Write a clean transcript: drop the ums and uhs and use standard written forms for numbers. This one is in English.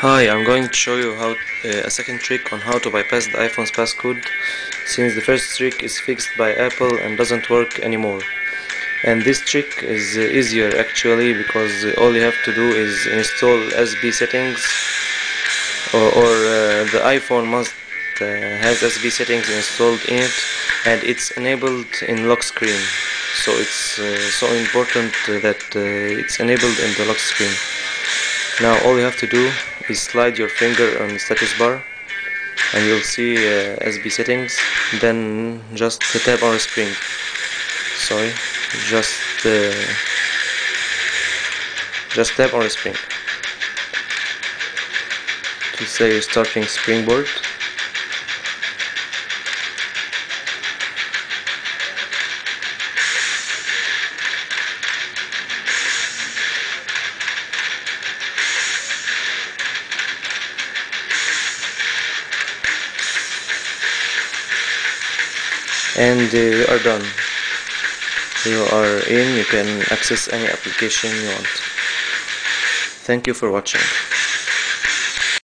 Hi, I'm going to show you how a second trick on how to bypass the iPhone's passcode, since the first trick is fixed by Apple and doesn't work anymore. And this trick is easier actually, because all you have to do is install SBSettings, or the iPhone must has SBSettings installed in it, and it's enabled in lock screen. So it's so important that it's enabled in the lock screen. Now all you have to do is slide your finger on the status bar and you'll see SBSettings, then just tap on just tap on a spring to say you're starting Springboard. And you are done. You are in. You can access any application you want. Thank you for watching.